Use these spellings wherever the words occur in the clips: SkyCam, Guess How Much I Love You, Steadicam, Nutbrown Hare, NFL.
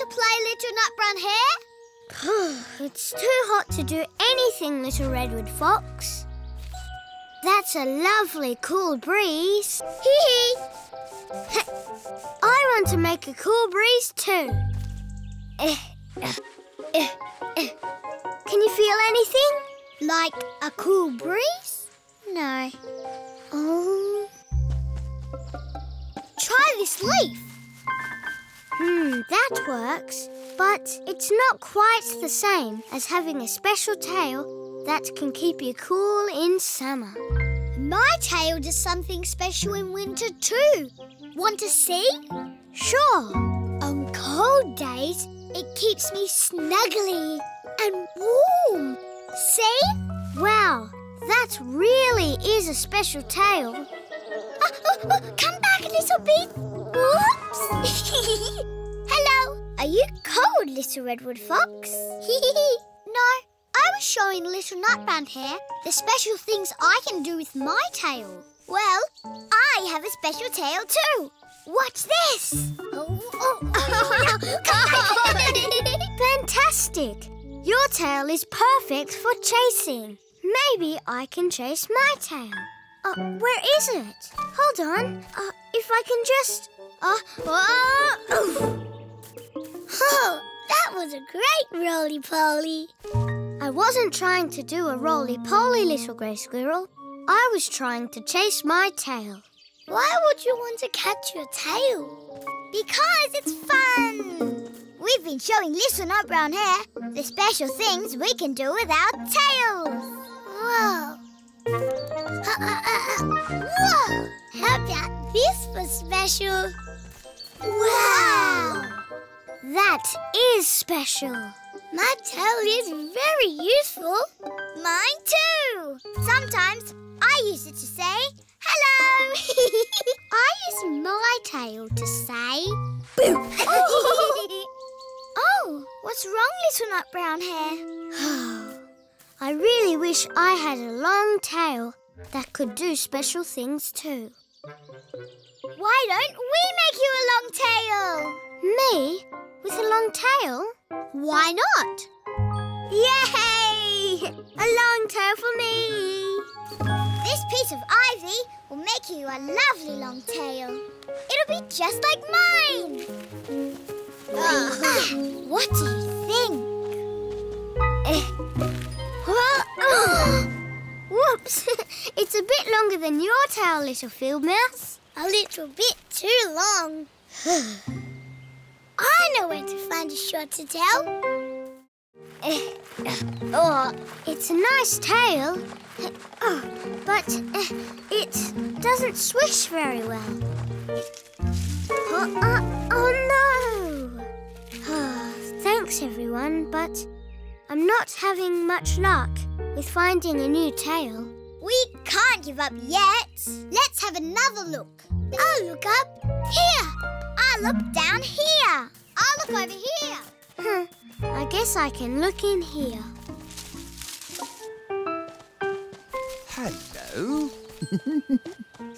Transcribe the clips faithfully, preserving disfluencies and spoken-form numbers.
to play, Little Nutbrown Hare? It's too hot to do anything, Little Redwood Fox. That's a lovely cool breeze. Hee hee! I want to make a cool breeze too. Eh, eh, eh, eh. Can you feel anything? Like a cool breeze? No. Oh. Try this leaf. Hmm, that works. But it's not quite the same as having a special tail that can keep you cool in summer. My tail does something special in winter too. Want to see? Sure. On cold days, it keeps me snuggly and warm. See? Wow, that really is a special tail. Uh, oh, oh, come back, little bee. Whoops. Hello. Are you cold, Little Redwood Fox? No. I was showing Little Nutbrown Hare the special things I can do with my tail. Well, I have a special tail too. Watch this. Oh, oh, oh, no. Come on. Fantastic. Your tail is perfect for chasing. Maybe I can chase my tail. Uh, where is it? Hold on. Uh, if I can just... Uh, oh, oh, that was a great roly-poly. I wasn't trying to do a roly-poly, Little Grey Squirrel. I was trying to chase my tail. Why would you want to catch your tail? Because it's fun! We've been showing Little Nutbrown Hare the special things we can do with our tails. Whoa! Uh, uh, uh, whoa! How about this for special? Wow! That is special. My tail is very useful. Mine too. Sometimes I use it to say, hello. I use my tail to say, boo. Oh. Oh, what's wrong, Little Nutbrown Hare? I really wish I had a long tail that could do special things too. Why don't we make you a long tail? Me? With a long tail? Why not? Yay! A long tail for me! This piece of ivy will make you a lovely long tail. It'll be just like mine! Uh, ah, what do you think? Whoops! It's a bit longer than your tail, little field mouse. A little bit too long. I know where to find a shorter tail. Oh, it's a nice tail, but it doesn't swish very well. Oh, oh, oh no! Oh, thanks everyone, but I'm not having much luck with finding a new tail. We can't give up yet. Let's have another look. I'll look up here. I'll look down here. I'll look over here. Huh. I guess I can look in here. Hello.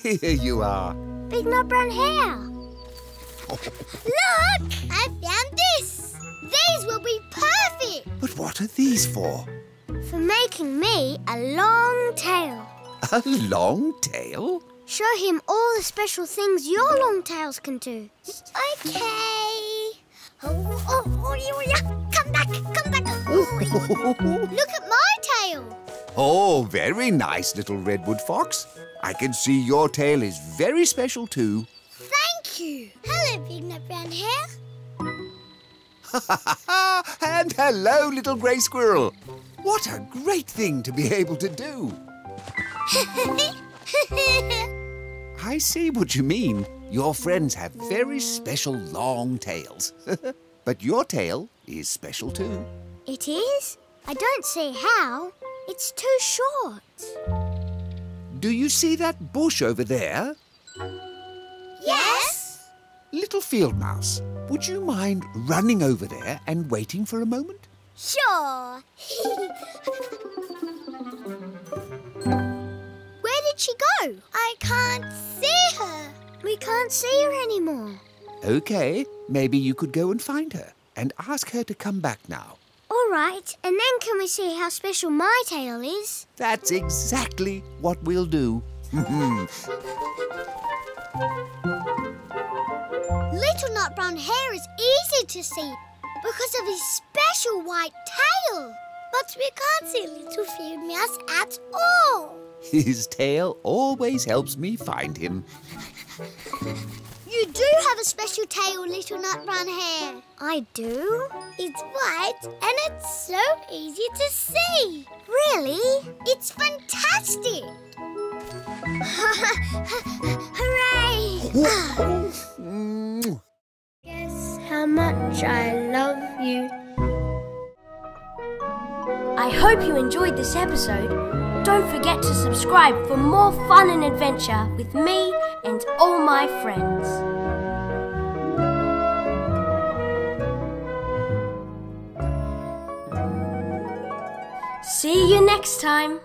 Here you are. Big Nutbrown Hare. Look! I found this. These will be perfect. But what are these for? For making me a long tail. A long tail? Show him all the special things your long tails can do. OK. Oh, oh, oh, yeah. Come back, come back. Look at my tail. Oh, very nice, Little Redwood Fox. I can see your tail is very special too. Thank you. Hello, Big Nutbrown Hare. Ha, ha, ha. And hello, Little Grey Squirrel. What a great thing to be able to do. I see what you mean. Your friends have very special long tails. But your tail is special too. It is? I don't see how. It's too short. Do you see that bush over there? Yes. Little Field Mouse, would you mind running over there and waiting for a moment? Sure. Where did she go? I can't see her. We can't see her anymore. OK, maybe you could go and find her. and ask her to come back now. All right, and then can we see how special my tail is? That's exactly what we'll do. Little Nutbrown Hare is easy to see because of his special white tail. But we can't see Little Field Mouse at all. His tail always helps me find him. You do have a special tail, Little Nutbrown Hare. I do? It's white and it's so easy to see. Really? It's fantastic. Hooray! Guess how much I love you. I hope you enjoyed this episode. Don't forget to subscribe for more fun and adventure with me and all my friends. See you next time.